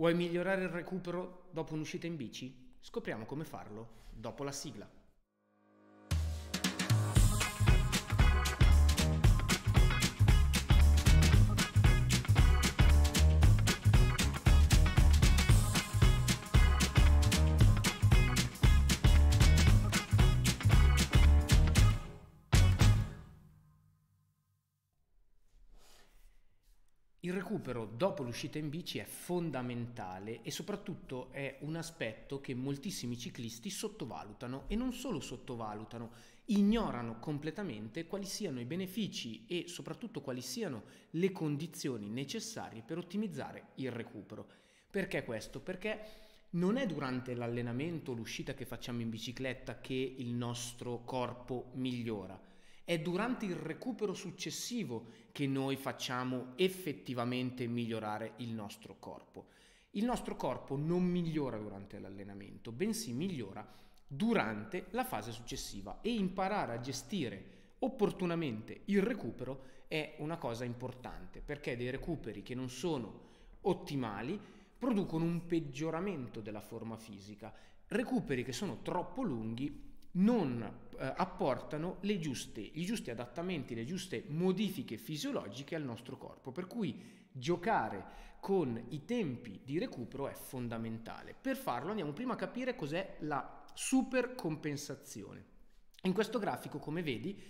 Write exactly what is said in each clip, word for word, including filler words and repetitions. Vuoi migliorare il recupero dopo un'uscita in bici? Scopriamo come farlo dopo la sigla. Il recupero dopo l'uscita in bici è fondamentale e soprattutto è un aspetto che moltissimi ciclisti sottovalutano, e non solo sottovalutano, ignorano completamente quali siano i benefici e soprattutto quali siano le condizioni necessarie per ottimizzare il recupero. Perché questo? Perché non è durante l'allenamento o l'uscita che facciamo in bicicletta che il nostro corpo migliora. È durante il recupero successivo che noi facciamo effettivamente migliorare il nostro corpo. Il nostro corpo non migliora durante l'allenamento, bensì migliora durante la fase successiva, e imparare a gestire opportunamente il recupero è una cosa importante, perché dei recuperi che non sono ottimali producono un peggioramento della forma fisica. Recuperi che sono troppo lunghi non eh, apportano le giuste, i giusti adattamenti, le giuste modifiche fisiologiche al nostro corpo, per cui giocare con i tempi di recupero è fondamentale. Per farlo andiamo prima a capire cos'è la supercompensazione. In questo grafico, come vedi,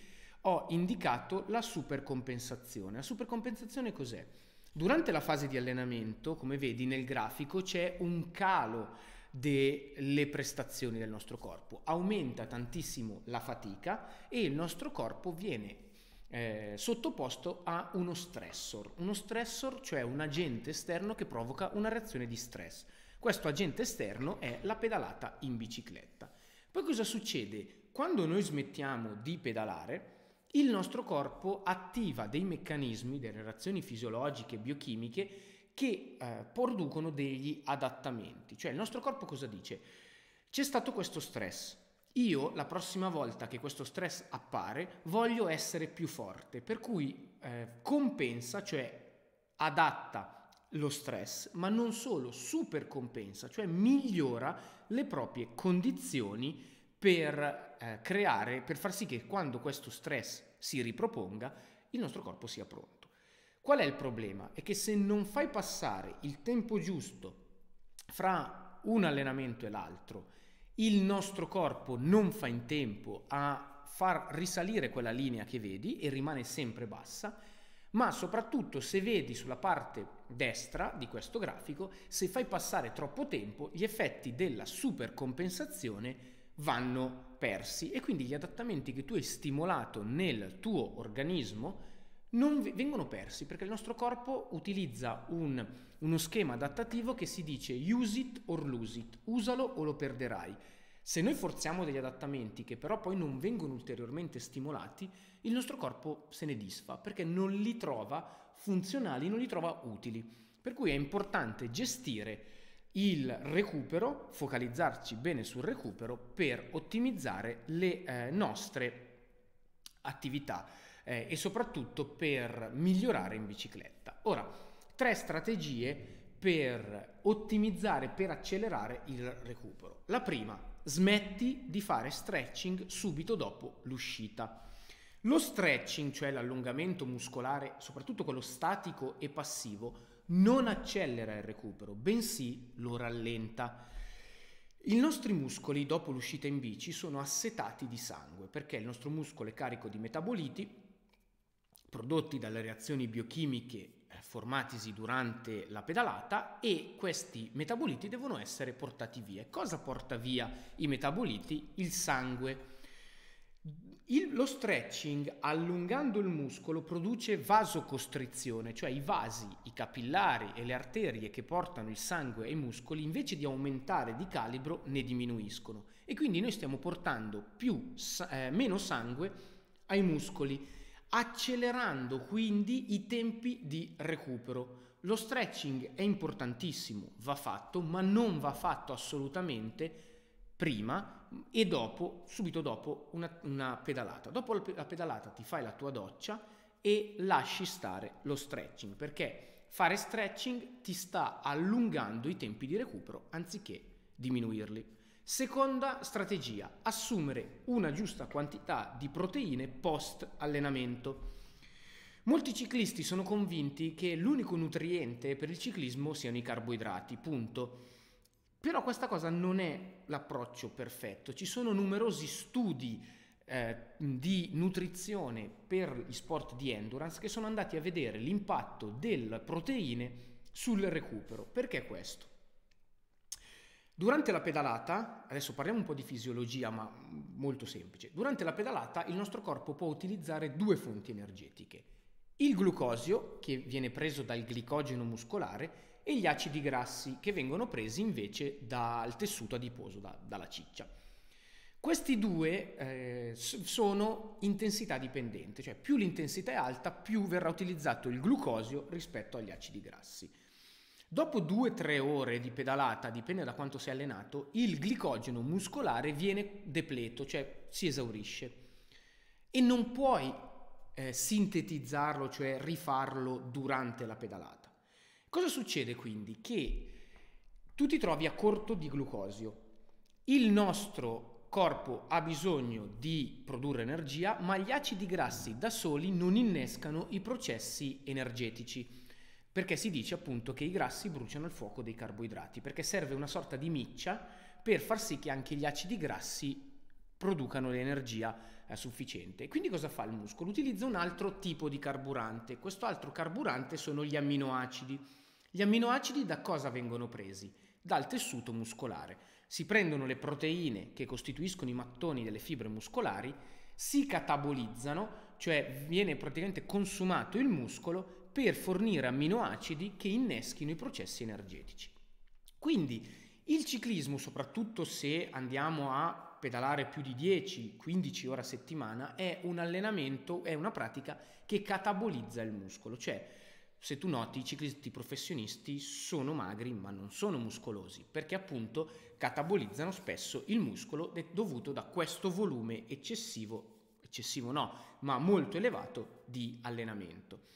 ho indicato la supercompensazione. La supercompensazione cos'è? Durante la fase di allenamento, come vedi nel grafico, c'è un calo delle prestazioni del nostro corpo, aumenta tantissimo la fatica e il nostro corpo viene eh, sottoposto a uno stressor. Uno stressor, cioè un agente esterno che provoca una reazione di stress. Questo agente esterno è la pedalata in bicicletta. Poi cosa succede? Quando noi smettiamo di pedalare, il nostro corpo attiva dei meccanismi, delle reazioni fisiologiche e biochimiche che eh, producono degli adattamenti. Cioè il nostro corpo cosa dice? C'è stato questo stress, io la prossima volta che questo stress appare voglio essere più forte, per cui eh, compensa, cioè adatta lo stress, ma non solo, supercompensa, cioè migliora le proprie condizioni per eh, creare, per far sì che quando questo stress si riproponga il nostro corpo sia pronto. Qual è il problema? È che se non fai passare il tempo giusto fra un allenamento e l'altro, il nostro corpo non fa in tempo a far risalire quella linea che vedi e rimane sempre bassa. Ma soprattutto, se vedi sulla parte destra di questo grafico, se fai passare troppo tempo, gli effetti della supercompensazione vanno persi, e quindi gli adattamenti che tu hai stimolato nel tuo organismo non vengono persi, perché il nostro corpo utilizza un, uno schema adattativo che si dice use it or lose it, usalo o lo perderai. Se noi forziamo degli adattamenti che però poi non vengono ulteriormente stimolati, il nostro corpo se ne disfa, perché non li trova funzionali, non li trova utili. Per cui è importante gestire il recupero, focalizzarci bene sul recupero per ottimizzare le eh, nostre attività eh, e soprattutto per migliorare in bicicletta. Ora, tre strategie per ottimizzare, per accelerare il recupero. La prima: smetti di fare stretching subito dopo l'uscita. Lo stretching, cioè l'allungamento muscolare, soprattutto quello statico e passivo, non accelera il recupero, bensì lo rallenta. I nostri muscoli dopo l'uscita in bici sono assetati di sangue, perché il nostro muscolo è carico di metaboliti prodotti dalle reazioni biochimiche formatisi durante la pedalata, e questi metaboliti devono essere portati via. Cosa porta via i metaboliti? Il sangue. Il, lo stretching, allungando il muscolo, produce vasocostrizione, cioè i vasi, i capillari e le arterie che portano il sangue ai muscoli, invece di aumentare di calibro, ne diminuiscono, e quindi noi stiamo portando più, eh, meno sangue ai muscoli, accelerando quindi i tempi di recupero. Lo stretching è importantissimo, va fatto, ma non va fatto assolutamente prima e dopo, subito dopo una, una pedalata. Dopo la pedalata ti fai la tua doccia e lasci stare lo stretching, perché fare stretching ti sta allungando i tempi di recupero anziché diminuirli. Seconda strategia, assumere una giusta quantità di proteine post allenamento. Molti ciclisti sono convinti che l'unico nutriente per il ciclismo siano i carboidrati, punto. Però questa cosa non è l'approccio perfetto, ci sono numerosi studi eh, di nutrizione per gli sport di endurance che sono andati a vedere l'impatto delle proteine sul recupero. Perché questo? Durante la pedalata, adesso parliamo un po' di fisiologia ma molto semplice, durante la pedalata il nostro corpo può utilizzare due fonti energetiche, il glucosio che viene preso dal glicogeno muscolare e gli acidi grassi che vengono presi invece dal tessuto adiposo, da, dalla ciccia. Questi due eh, sono intensità dipendente, cioè più l'intensità è alta più verrà utilizzato il glucosio rispetto agli acidi grassi. Dopo due tre ore di pedalata, dipende da quanto sei allenato, il glicogeno muscolare viene depleto, cioè si esaurisce e non puoi eh, sintetizzarlo, cioè rifarlo durante la pedalata. Cosa succede quindi? Che tu ti trovi a corto di glucosio, il nostro corpo ha bisogno di produrre energia, ma gli acidi grassi da soli non innescano i processi energetici, perché si dice appunto che i grassi bruciano il fuoco dei carboidrati, perché serve una sorta di miccia per far sì che anche gli acidi grassi producano l'energia eh, sufficiente. Quindi cosa fa il muscolo? Utilizza un altro tipo di carburante, questo altro carburante sono gli amminoacidi. Gli amminoacidi da cosa vengono presi? Dal tessuto muscolare. Si prendono le proteine che costituiscono i mattoni delle fibre muscolari, si catabolizzano, cioè viene praticamente consumato il muscolo per fornire amminoacidi che inneschino i processi energetici. Quindi il ciclismo, soprattutto se andiamo a pedalare più di dieci quindici ore a settimana, è un allenamento, è una pratica che catabolizza il muscolo, cioè se tu noti i ciclisti professionisti sono magri ma non sono muscolosi perché appunto catabolizzano spesso il muscolo dovuto da questo volume eccessivo, eccessivo no, ma molto elevato di allenamento.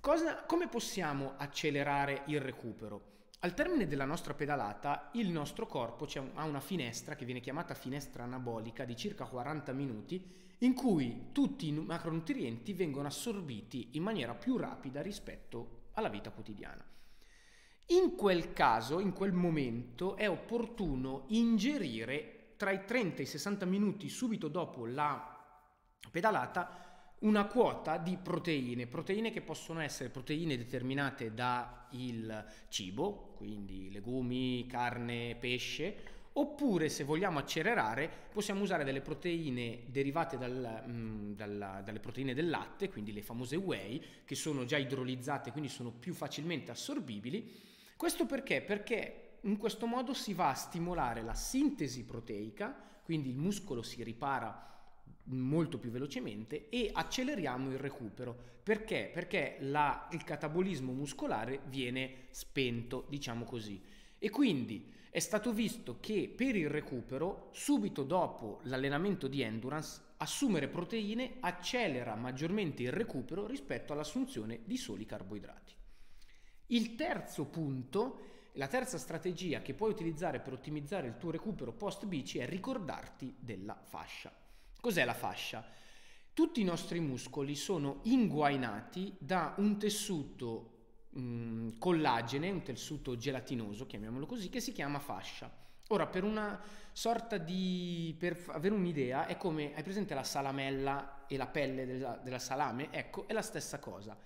Cosa, come possiamo accelerare il recupero? Al termine della nostra pedalata il nostro corpo cioè, ha una finestra che viene chiamata finestra anabolica di circa quaranta minuti in cui tutti i macronutrienti vengono assorbiti in maniera più rapida rispetto alla vita quotidiana. In quel caso, in quel momento, è opportuno ingerire tra i trenta e i sessanta minuti subito dopo la pedalata una quota di proteine, proteine che possono essere proteine determinate dal cibo, quindi legumi, carne, pesce, oppure se vogliamo accelerare possiamo usare delle proteine derivate dal, mh, dalla, dalle proteine del latte, quindi le famose whey, che sono già idrolizzate quindi sono più facilmente assorbibili. Questo perché? Perché in questo modo si va a stimolare la sintesi proteica, quindi il muscolo si ripara molto più velocemente e acceleriamo il recupero. Perché? Perché la, il catabolismo muscolare viene spento, diciamo così. E quindi è stato visto che per il recupero, subito dopo l'allenamento di endurance, assumere proteine accelera maggiormente il recupero rispetto all'assunzione di soli carboidrati. Il terzo punto, la terza strategia che puoi utilizzare per ottimizzare il tuo recupero post bici è ricordarti della fascia. Cos'è la fascia? Tutti i nostri muscoli sono inguainati da un tessuto collagene, un tessuto gelatinoso, chiamiamolo così, che si chiama fascia. Ora, per una sorta di per avere un'idea, è come hai presente la salamella e la pelle della, della salame, ecco, è la stessa cosa.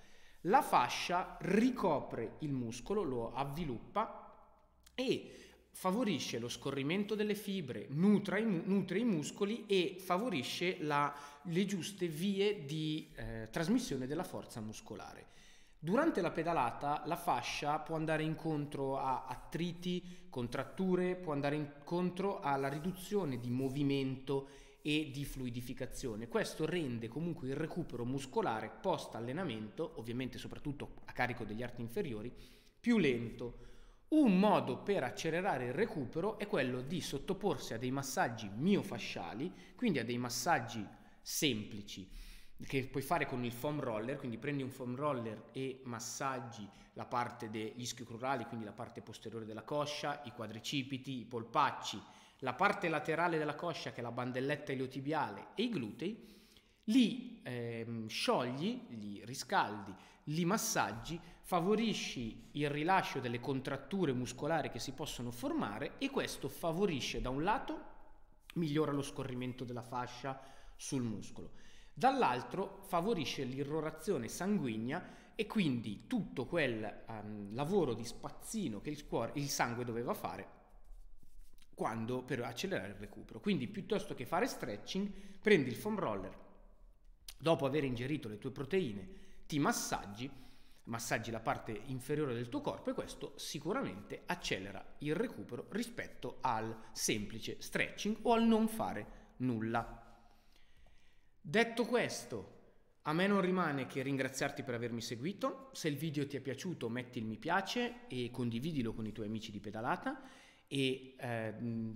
La fascia ricopre il muscolo, lo avviluppa e favorisce lo scorrimento delle fibre, nutre i, nutre i muscoli e favorisce la, le giuste vie di eh, trasmissione della forza muscolare. Durante la pedalata la fascia può andare incontro a attriti, contratture, può andare incontro alla riduzione di movimento e di fluidificazione. Questo rende comunque il recupero muscolare post allenamento, ovviamente soprattutto a carico degli arti inferiori, più lento. Un modo per accelerare il recupero è quello di sottoporsi a dei massaggi miofasciali, quindi a dei massaggi semplici che puoi fare con il foam roller, quindi prendi un foam roller e massaggi la parte degli ischiocrurali, quindi la parte posteriore della coscia, i quadricipiti, i polpacci, la parte laterale della coscia che è la bandelletta iliotibiale e i glutei, li ehm, sciogli, li riscaldi, li massaggi, favorisci il rilascio delle contratture muscolari che si possono formare, e questo favorisce, da un lato, migliora lo scorrimento della fascia sul muscolo, dall'altro favorisce l'irrorazione sanguigna e quindi tutto quel um, lavoro di spazzino che il, cuore, il sangue doveva fare quando, per accelerare il recupero. Quindi piuttosto che fare stretching, prendi il foam roller, dopo aver ingerito le tue proteine ti massaggi, massaggi la parte inferiore del tuo corpo, e questo sicuramente accelera il recupero rispetto al semplice stretching o al non fare nulla. Detto questo, a me non rimane che ringraziarti per avermi seguito. Se il video ti è piaciuto, metti il mi piace e condividilo con i tuoi amici di pedalata, e eh,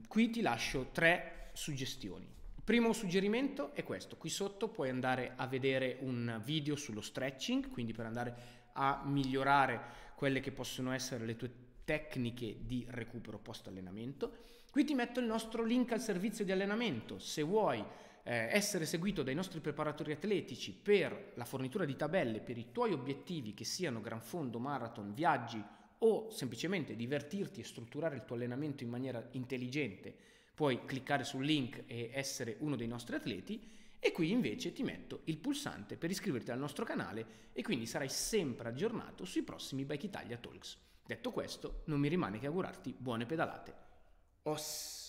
qui ti lascio tre suggestioni. Primo suggerimento è questo: qui sotto puoi andare a vedere un video sullo stretching, quindi per andare a migliorare quelle che possono essere le tue tecniche di recupero post allenamento. Qui ti metto il nostro link al servizio di allenamento, se vuoi eh, essere seguito dai nostri preparatori atletici per la fornitura di tabelle per i tuoi obiettivi, che siano gran fondo, marathon, viaggi o semplicemente divertirti e strutturare il tuo allenamento in maniera intelligente. Puoi cliccare sul link e essere uno dei nostri atleti, e qui invece ti metto il pulsante per iscriverti al nostro canale, e quindi sarai sempre aggiornato sui prossimi Bike Italia Talks. Detto questo, non mi rimane che augurarti buone pedalate. Os!